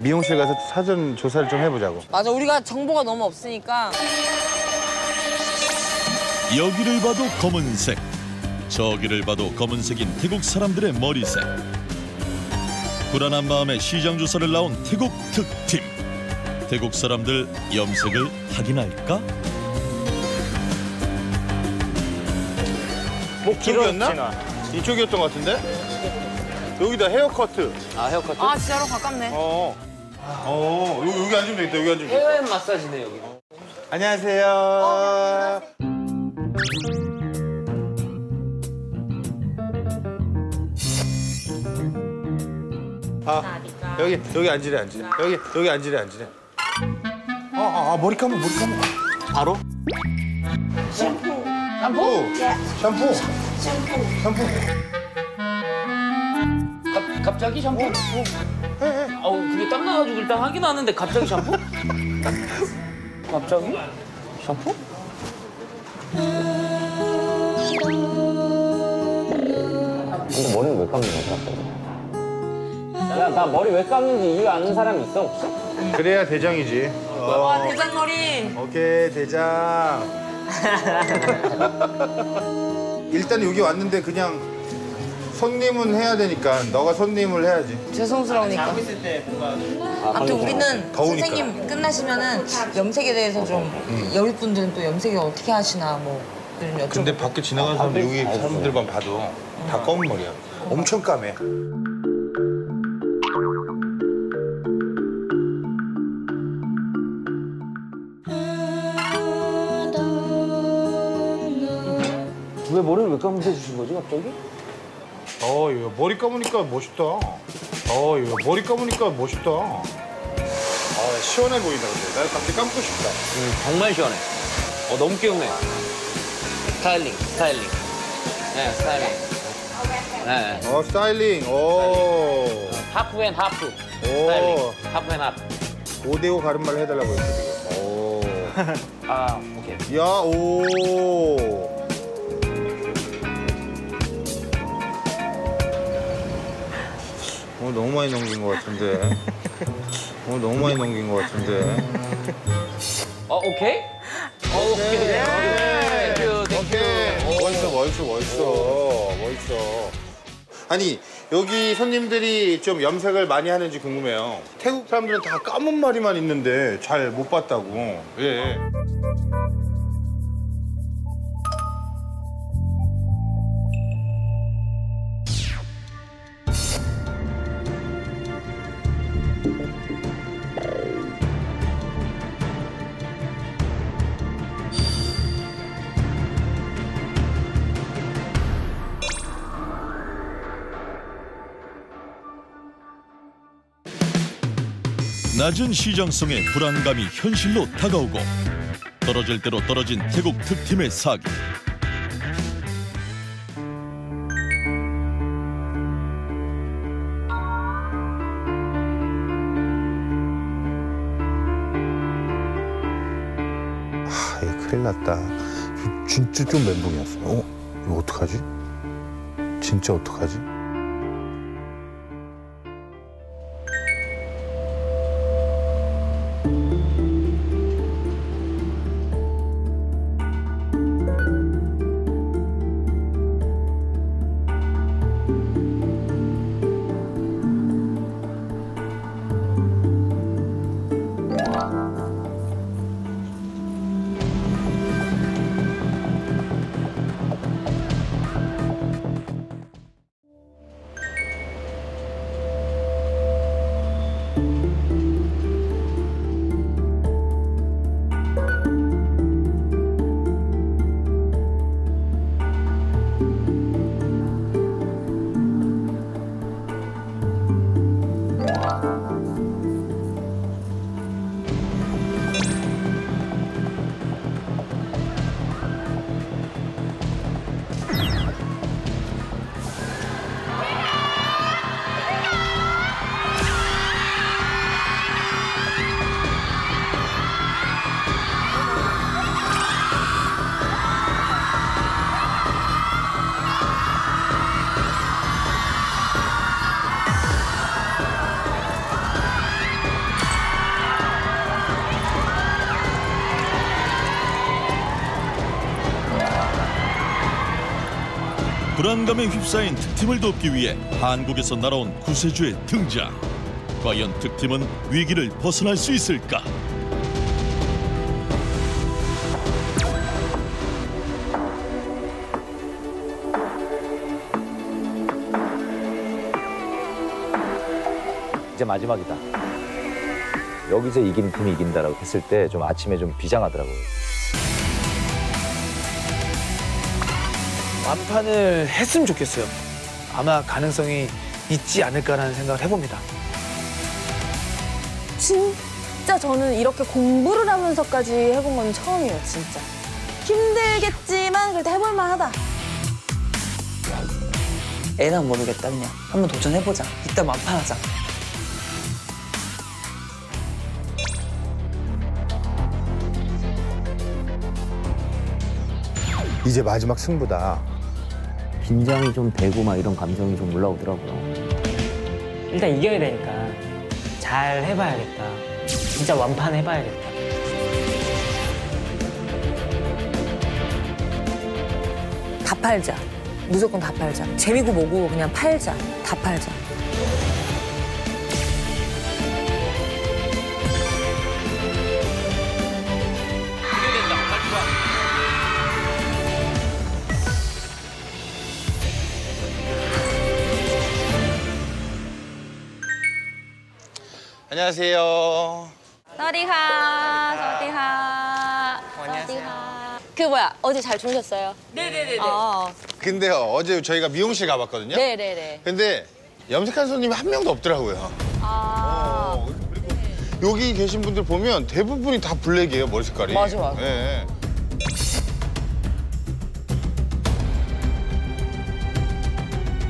미용실 가서 사전 조사를 좀 해보자고. 맞아, 우리가 정보가 너무 없으니까. 여기를 봐도 검은색, 저기를 봐도 검은색인 태국 사람들의 머리색. 불안한 마음에 시장 조사를 나온 태국 특팀. 태국 사람들 염색을 하긴 할까? 목 길었나? 이쪽이었던 것 같은데? 여기다 헤어커트. 아, 헤어커트? 아, 진짜로 가깝네. 여기 앉으면 되겠다, 여기 앉으면 되겠다. 헤어앤 마사지네, 여기. 안녕하세요. 안녕하세요. 아, 여기 앉으래. 여기 앉으래. 머리 감아, 바로? 샴푸. 갑자기 샴푸? 해. 아우, 그게 땀나가지고 일단 하긴 하는데 갑자기 샴푸? 갑자기? 샴푸? 근데 머리는 왜 감는 거야? 야, 나 머리 왜 감는지 이유 아는 사람 있어, 혹시? 그래야 대장이지. 와, 대장 머리! 오케이, 대장. 일단 여기 왔는데 그냥 손님은 해야 되니까 너가 손님을 해야지. 죄송스러우니까. 자고 있을 때 뭔가... 아무튼 우리는 더우니까. 선생님 끝나시면은 염색에 대해서 좀 여울 분들은 또 염색을 어떻게 하시나 뭐... 근데 밖에 지나가는 사람 여기 사람들만 봐도 다 검은 머리야. 엄청 까매. 왜 머리를 왜 감으셔 주신 거지, 갑자기? 이거 머리 감으니까 멋있다. 이거 머리 감으니까 멋있다. 시원해 보인다, 근데. 나 갑자기 감고 싶다. 정말 시원해. 너무 귀엽네. 스타일링. 네, 스타일링. 네. 스타일링. 오. 하프 앤 하프. 오. 하프 앤 하프. 5대5 가름말 해달라고 했어, 지금. 오. 아, 오케이. 야, 오. 너무 많이 넘긴 것 같은데. 오케이? 오케이. 멋있어. 아니, 여기 손님들이 좀 염색을 많이 하는지 궁금해요. 태국 사람들은 다 까만 머리만 있는데 잘 못 봤다고. 예. 낮은 시장성의 불안감이 현실로 다가오고 떨어질 대로 떨어진 태국 특팀의 사기. 큰일 났다. 진짜 좀 멘붕이었어요. 이거 어떡하지? 진짜 어떡하지? 불안감에 휩싸인 득팀을 돕기 위해 한국에서 날아온 구세주의 등장. 과연 득팀은 위기를 벗어날 수 있을까? 이제 마지막이다. 여기서 이기는 팀이 이긴다라고 했을 때 좀 아침에 좀 비장하더라고요. 완판을 했으면 좋겠어요. 아마 가능성이 있지 않을까라는 생각을 해봅니다. 진짜 저는 이렇게 공부를 하면서까지 해본 건 처음이에요, 진짜. 힘들겠지만 그래도 해볼만 하다. 에나 모르겠다, 그냥. 한번 도전해보자. 이따 완판하자. 이제 마지막 승부다. 긴장이 좀 되고 막 이런 감정이 좀 올라오더라고요. 일단 이겨야 되니까 잘 해봐야겠다. 진짜 완판 해봐야겠다. 다 팔자. 무조건 다 팔자. 재미고 뭐고 그냥 팔자. 다 팔자. 안녕하세요. 서디하. 안녕하세요. 그 뭐야, 어제 잘 주무셨어요? 네네네. 근데요, 어제 저희가 미용실 가봤거든요? 네네네. 근데 염색한 손님이 한 명도 없더라고요. 아. 그리고 네. 여기 계신 분들 보면 대부분이 다 블랙이에요, 머리 색깔이. 맞아, 맞아. 네.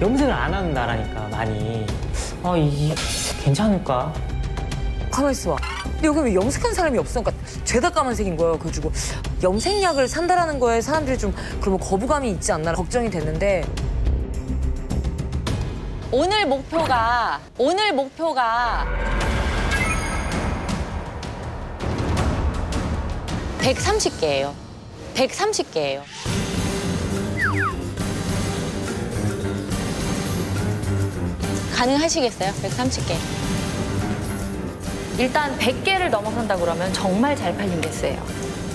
염색을 안 하는 나라니까, 많이. 아, 이게 괜찮을까? 가만 있어봐. 근데 여기 왜 염색한 사람이 없어? 그러니까 죄다 까만색인 거예요. 그래가지고 염색약을 산다라는 거에 사람들이 좀 그러면 거부감이 있지 않나 걱정이 됐는데. 오늘 목표가 130개예요. 130개예요. 가능하시겠어요? 130개. 일단 100개를 넘어선다 그러면 정말 잘 팔린 개수예요.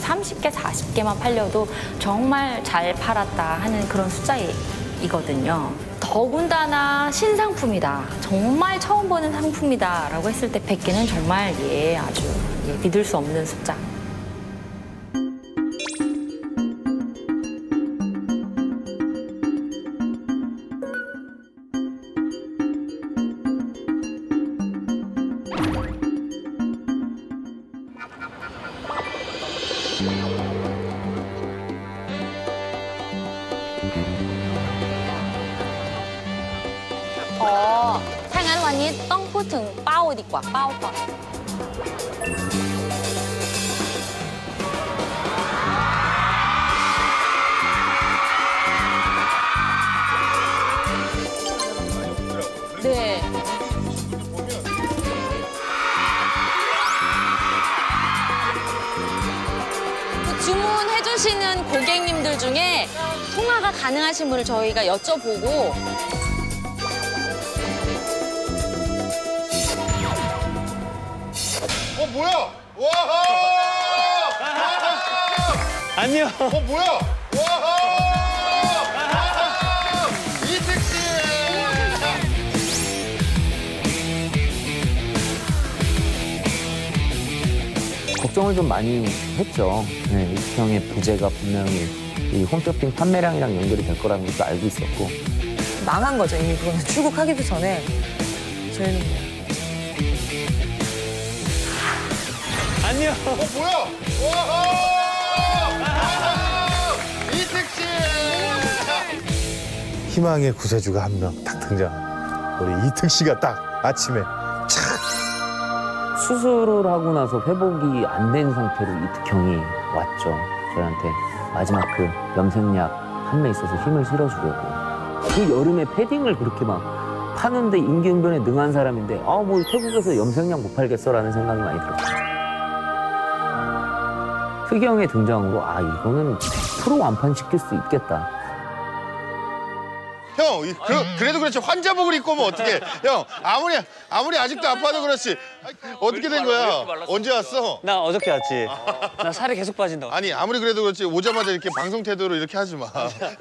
30개, 40개만 팔려도 정말 잘 팔았다 하는 그런 숫자이거든요. 더군다나 신상품이다, 정말 처음 보는 상품이다 라고 했을 때 100개는 정말 예, 아주 예, 믿을 수 없는 숫자. 네. 주문해주시는 고객님들 중에 통화가 가능하신 분을 저희가 여쭤보고 뭐야? 와하! 안녕. 뭐야? 와하! 이 택시. 걱정을 좀 많이 했죠. 네, 이평의 부재가 분명히 이 홈쇼핑 판매량이랑 연결이 될 거라는 것도 알고 있었고. 망한 거죠. 이미 그거는 출국하기도 전에 저희는. 안녕. 뭐야? 와하! 이 택시. 희망의 구세주가 한 명 딱 등장. 우리 이특 씨가 딱 아침에 착. 수술을 하고 나서 회복이 안 된 상태로 이특 형이 왔죠. 저희한테 마지막 그 염색약 판매 있어서 힘을 실어주려고. 그 여름에 패딩을 그렇게 막 파는데 임기응변에 능한 사람인데 아, 뭐 태국에서 염색약 못 팔겠어라는 생각이 많이 들었어요. 흑영의 등장으로 아, 이거는 100% 완판시킬 수 있겠다. 그래도 그렇지. 환자복을 입고 오면 어떡해. 형, 아무리 아직도 아파도 그렇지. 어떻게 된 거야? 언제 왔어? 나 어저께 왔지. 나 살이 계속 빠진다. 아니, 아무리 그래도 그렇지. 오자마자 이렇게 방송 태도로 이렇게 하지 마.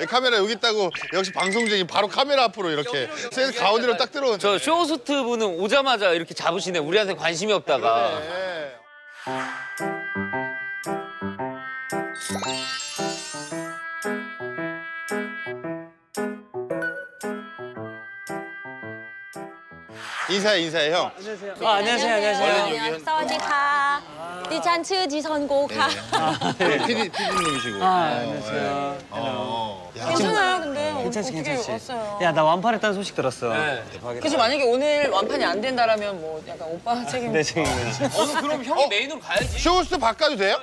카메라 여기 있다고 역시 방송쟁이 바로 카메라 앞으로 이렇게 센 가운데로 딱 들어오네. 저 쇼호스트 분은 오자마자 이렇게 잡으시네. 우리한테 관심이 없다가. 그래. 인사해 형. 안녕하세요. 안녕하세요. 원래 여기 사와디카. 디찬 츠 지선고카. PD님이시고. 안녕하세요. 괜찮아요, 근데 어떻게 왔어요? 야, 나 완판했다는 소식 들었어. 네. 그치, 만약에 오늘 완판이 안 된다라면 뭐 약간 오빠 책임. 내 책임이지. 그럼 형이 메인으로 가야지. 쇼호스트 바꿔도 돼요?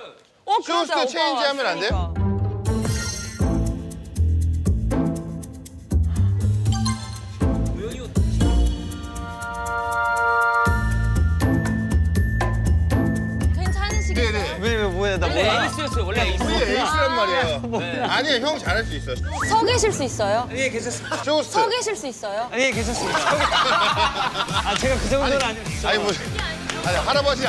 쇼호스트 체인지하면 안 돼요? 에이스였어요. 원래 에이스란 말이에요. 네. 아니에요, 형 잘할 수 있어요. 서 계실 수 있어요? 예, 괜찮습니다. 쇼호스트. 서 계실 수 있어요? 예, 괜찮습니다. 제가 그 정도는 아니었어요. 아니, 할아버지 아니에요.